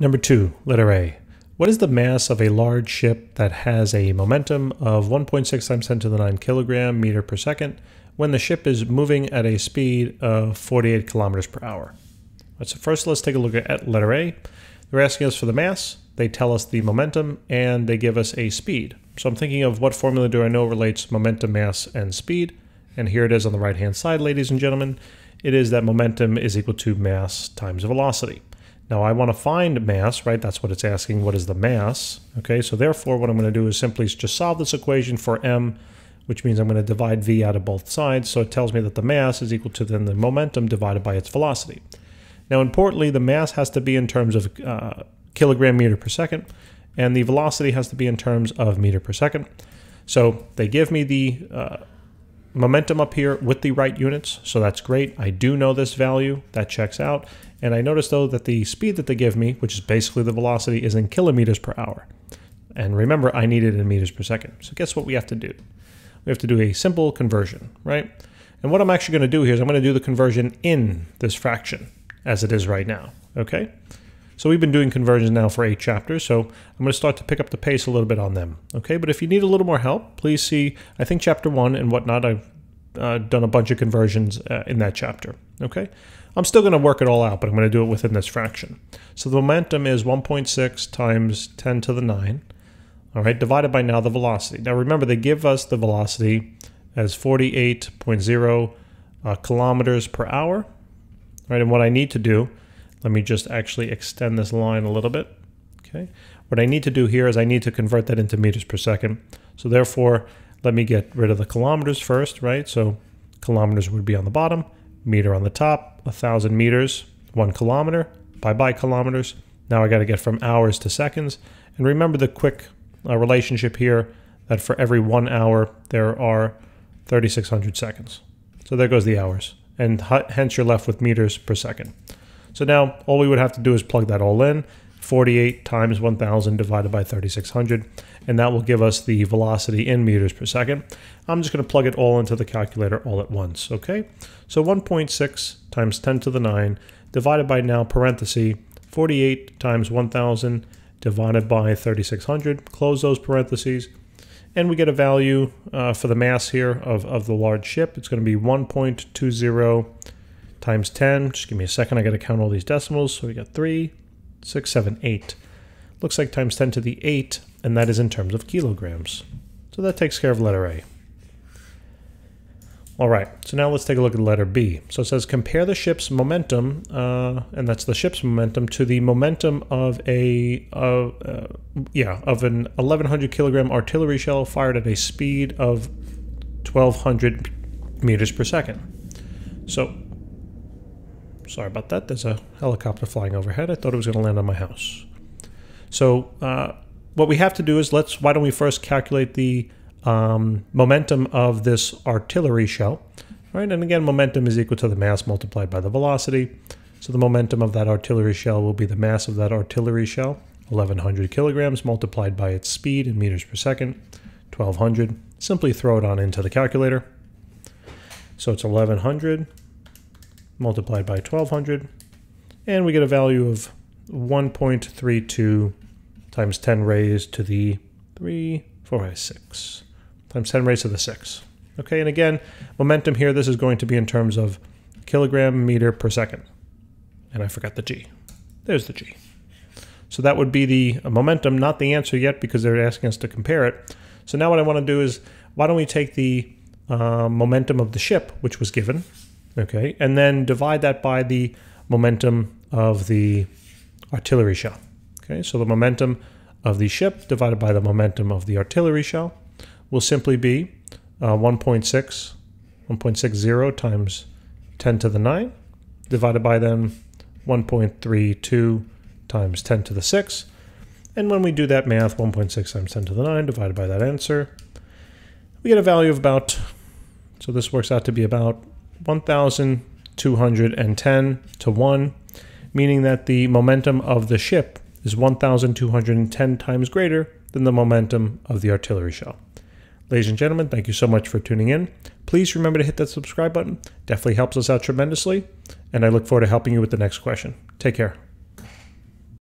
Number 2, letter A. What is the mass of a large ship that has a momentum of 1.6 times 10 to the 9 kilogram meter per second when the ship is moving at a speed of 48 kilometers per hour? So first, let's take a look at letter A. They're asking us for the mass, they tell us the momentum, and they give us a speed. So I'm thinking of what formula do I know relates momentum, mass, and speed? And here it is on the right-hand side, ladies and gentlemen. It is that momentum is equal to mass times velocity. Now I want to find mass, right? That's what it's asking. What is the mass? Okay, so therefore what I'm going to do is simply just solve this equation for m, which means I'm going to divide v out of both sides. So it tells me that the mass is equal to then the momentum divided by its velocity. Now importantly, the mass has to be in terms of kilogram meter per second, and the velocity has to be in terms of meter per second. So they give me the momentum up here with the right units, so that's great. I do know this value, that checks out. And I notice though that the speed that they give me, which is basically the velocity, is in kilometers per hour. And remember, I need it in meters per second. So guess what we have to do? We have to do a simple conversion, right? And what I'm actually going to do here is I'm going to do the conversion in this fraction as it is right now, okay? So we've been doing conversions now for 8 chapters, so I'm going to start to pick up the pace a little bit on them, okay? But if you need a little more help, please see, I think chapter 1 and whatnot. I've done a bunch of conversions in that chapter, okay? I'm still going to work it all out, but I'm going to do it within this fraction. So the momentum is 1.6 times 10 to the 9, all right, divided by now the velocity. Now remember, they give us the velocity as 48.0 kilometers per hour, right? And what I need to do, let me just actually extend this line a little bit, okay? What I need to do here is I need to convert that into meters per second. So therefore, let me get rid of the kilometers first, right? So kilometers would be on the bottom, meter on the top, 1,000 meters, 1 kilometer, bye-bye kilometers. Now I got to get from hours to seconds. And remember the quick relationship here, that for every 1 hour, there are 3,600 seconds. So there goes the hours. And hence you're left with meters per second. So now all we would have to do is plug that all in, 48 times 1,000 divided by 3,600, and that will give us the velocity in meters per second. I'm just going to plug it all into the calculator all at once, okay? So 1.6 times 10 to the 9 divided by now parenthesis 48 times 1,000 divided by 3,600, close those parentheses, and we get a value for the mass here of the large ship. It's going to be 1.20 times 10. Just give me a second. I got to count all these decimals. So we got 3, 6, 7, 8. Looks like times 10 to the 8, and that is in terms of kilograms. So that takes care of letter A. All right, so now let's take a look at letter B. So it says compare the ship's momentum, and that's the ship's momentum, to the momentum of an 1,100 kilogram artillery shell fired at a speed of 1,200 meters per second. So, sorry about that, there's a helicopter flying overhead. I thought it was going to land on my house. So what we have to do is why don't we first calculate the momentum of this artillery shell, right? And again, momentum is equal to the mass multiplied by the velocity. So the momentum of that artillery shell will be the mass of that artillery shell, 1,100 kilograms, multiplied by its speed in meters per second, 1,200. Simply throw it on into the calculator. So it's 1,100 multiplied by 1,200, and we get a value of 1.32 times 10 raised to the 3, 4, 5, 6. Times 10 raised to the 6. Okay, and again, momentum here, this is going to be in terms of kilogram meter per second. And I forgot the G. There's the G. So that would be the momentum, not the answer yet, because they're asking us to compare it. So now what I want to do is, why don't we take the momentum of the ship, which was given, okay, and then divide that by the momentum of the artillery shell. Okay, so the momentum of the ship divided by the momentum of the artillery shell will simply be 1.60 times 10 to the 9, divided by then 1.32 times 10 to the 6. And when we do that math, 1.6 times 10 to the 9, divided by that answer, we get a value of about, so this works out to be about 1,210 to 1, meaning that the momentum of the ship is 1,210 times greater than the momentum of the artillery shell. Ladies and gentlemen, thank you so much for tuning in. Please remember to hit that subscribe button. Definitely helps us out tremendously, and I look forward to helping you with the next question. Take care.